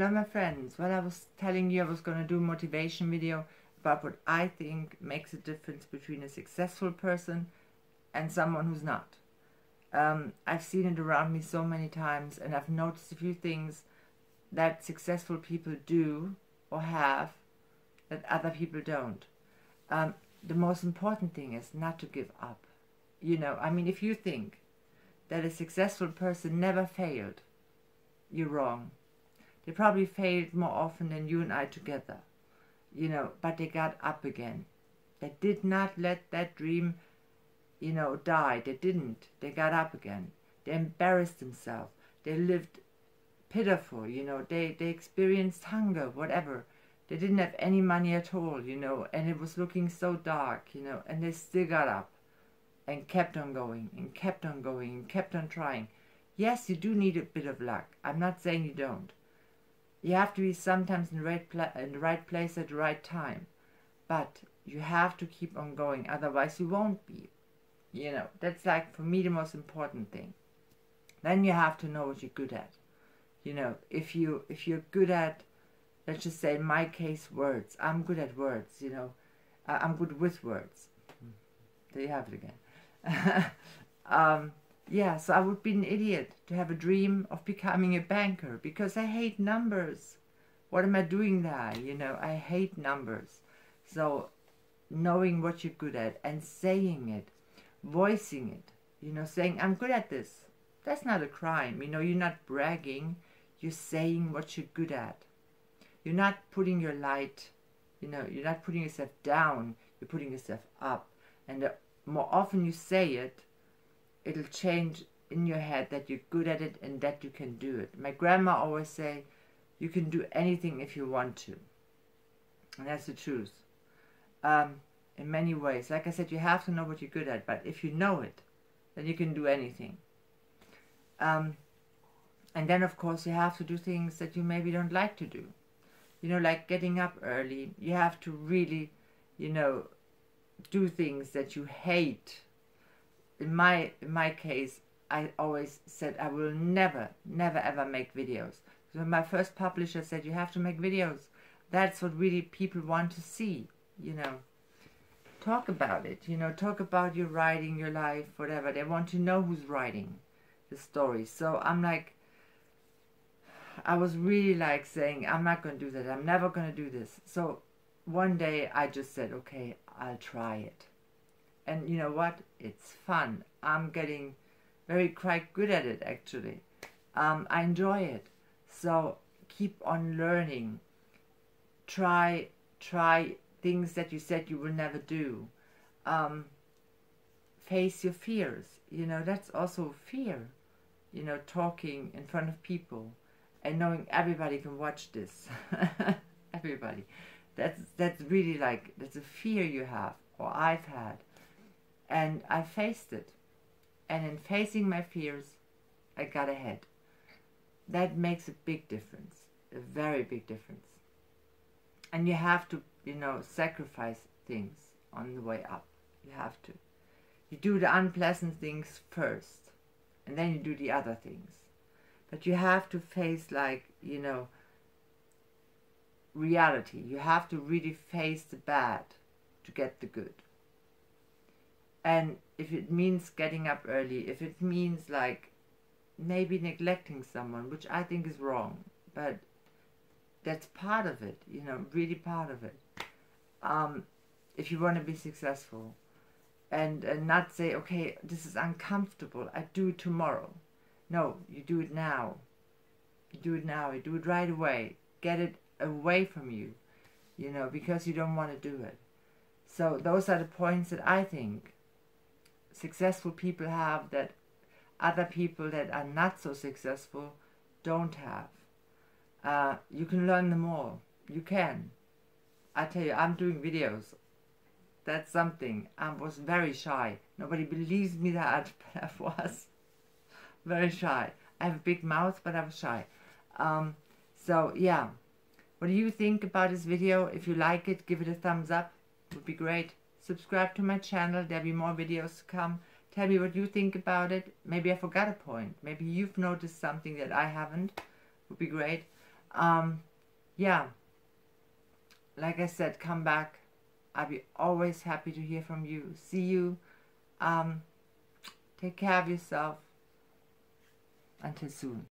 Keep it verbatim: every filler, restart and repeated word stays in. Hello my friends, well I was telling you I was going to do a motivation video about what I think makes a difference between a successful person and someone who's not. Um, I've seen it around me so many times, and I've noticed a few things that successful people do or have that other people don't. Um, the most important thing is not to give up. You know, I mean, if you think that a successful person never failed, you're wrong. They probably failed more often than you and I together, you know, but they got up again. They did not let that dream, you know, die. They didn't. They got up again. They embarrassed themselves. They lived pitiful, you know. They, they experienced hunger, whatever. They didn't have any money at all, you know, and it was looking so dark, you know, and they still got up and kept on going and kept on going and kept on trying. Yes, you do need a bit of luck. I'm not saying you don't. You have to be sometimes in the right pla in the right place at the right time, but you have to keep on going, otherwise you won't be. You know, that's like, for me, the most important thing. Then you have to know what you're good at. You know, if, you, if you're good at, let's just say in my case, words. I'm good at words, you know. Uh, I'm good with words. There you have it again. um, Yeah, so I would be an idiot to have a dream of becoming a banker because I hate numbers. What am I doing there? You know, I hate numbers. So knowing what you're good at and saying it, voicing it, you know, saying, I'm good at this. That's not a crime. You know, you're not bragging. You're saying what you're good at. You're not putting your light, you know, you're not putting yourself down. You're putting yourself up. And the more often you say it, it'll change in your head that you're good at it and that you can do it. My grandma always say, you can do anything if you want to. And that's the truth. Um, in many ways. Like I said, you have to know what you're good at. But if you know it, then you can do anything. Um, and then, of course, you have to do things that you maybe don't like to do. You know, like getting up early. You have to really, you know, do things that you hate. In my, in my case, I always said I will never, never ever make videos. So my first publisher said, you have to make videos. That's what really people want to see, you know. Talk about it, you know, talk about your writing, your life, whatever. They want to know who's writing the story. So I'm like, I was really like saying, I'm not going to do that. I'm never going to do this. So one day I just said, okay, I'll try it. And you know what? It's fun. I'm getting very quite good at it, actually. Um, I enjoy it. So keep on learning. Try, try things that you said you will never do. Um, face your fears. You know, that's also fear. You know, talking in front of people and knowing everybody can watch this. Everybody. That's, that's really like, that's a fear you have or I've had. And I faced it. And in facing my fears, I got ahead. That makes a big difference, a very big difference. And you have to, you know, sacrifice things on the way up. You have to. You do the unpleasant things first, and then you do the other things. But you have to face, like, you know, reality. You have to really face the bad to get the good. And if it means getting up early, if it means like maybe neglecting someone, which I think is wrong, but that's part of it, you know, really part of it. Um, if you want to be successful and, and not say, okay, this is uncomfortable, I do it tomorrow. No, you do it now. You do it now. You do it right away. Get it away from you, you know, because you don't want to do it. So those are the points that I think successful people have that other people that are not so successful don't have. Uh, you can learn them all. You can. I tell you, I'm doing videos. That's something. I was very shy. Nobody believes me that I was very shy. I have a big mouth, but I was shy. Um, so, yeah. What do you think about this video? If you like it, give it a thumbs up. Would be great. Subscribe to my channel. There'll be more videos to come. Tell me what you think about it. Maybe I forgot a point. Maybe you've noticed something that I haven't. Would be great. Um, yeah, like I said, come back. I'll be always happy to hear from you. See you. Um, take care of yourself. Until soon.